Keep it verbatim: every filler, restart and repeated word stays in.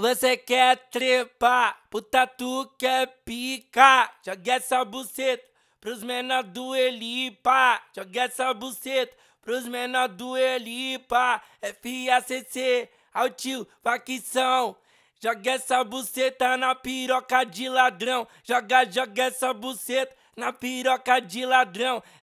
Você quer trepar, pro tatu quer picar. Joga essa buceta pros menor do Helipa. Joga essa buceta pros menor do Helipa. F A C C, Altil, facção. Joga essa buceta na piroca de ladrão. Joga, joga essa buceta na piroca de ladrão.